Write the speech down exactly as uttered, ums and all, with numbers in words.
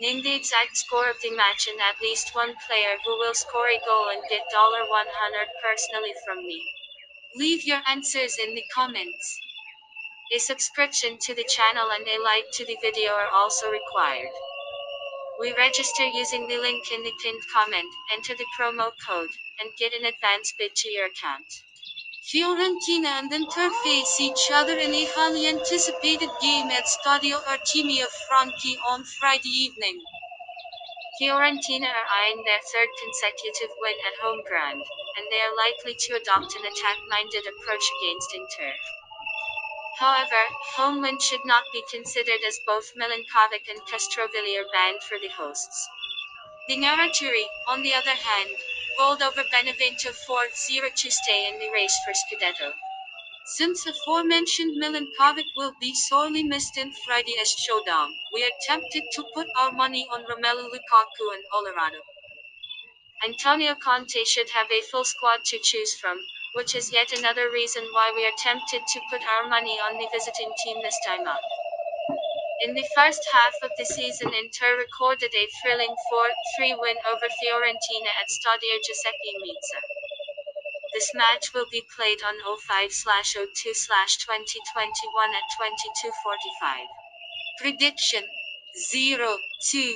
Name the exact score of the match and at least one player who will score a goal and get one hundred dollars personally from me. Leave your answers in the comments. A subscription to the channel and a like to the video are also required. We register using the link in the pinned comment, enter the promo code, and get an advance bid to your account. Fiorentina and Inter face each other in a highly anticipated game at Stadio Artemio Franchi on Friday evening. Fiorentina are eyeing their third consecutive win at home ground, and they are likely to adopt an attack-minded approach against Inter. However, home win should not be considered as both Milenković and Castrovilli are banned for the hosts. The Nerazzurri, on the other hand, bowled over Benevento four zero to stay in the race for Scudetto. Since aforementioned Milenković will be sorely missed in Friday's showdown, we are tempted to put our money on Romelu Lukaku and Olorado. Antonio Conte should have a full squad to choose from, which is yet another reason why we are tempted to put our money on the visiting team this time up. In the first half of the season, Inter recorded a thrilling four three win over Fiorentina at Stadio Giuseppe Meazza. This match will be played on oh five oh two twenty twenty-one at twenty-two forty-five. Prediction: zero two.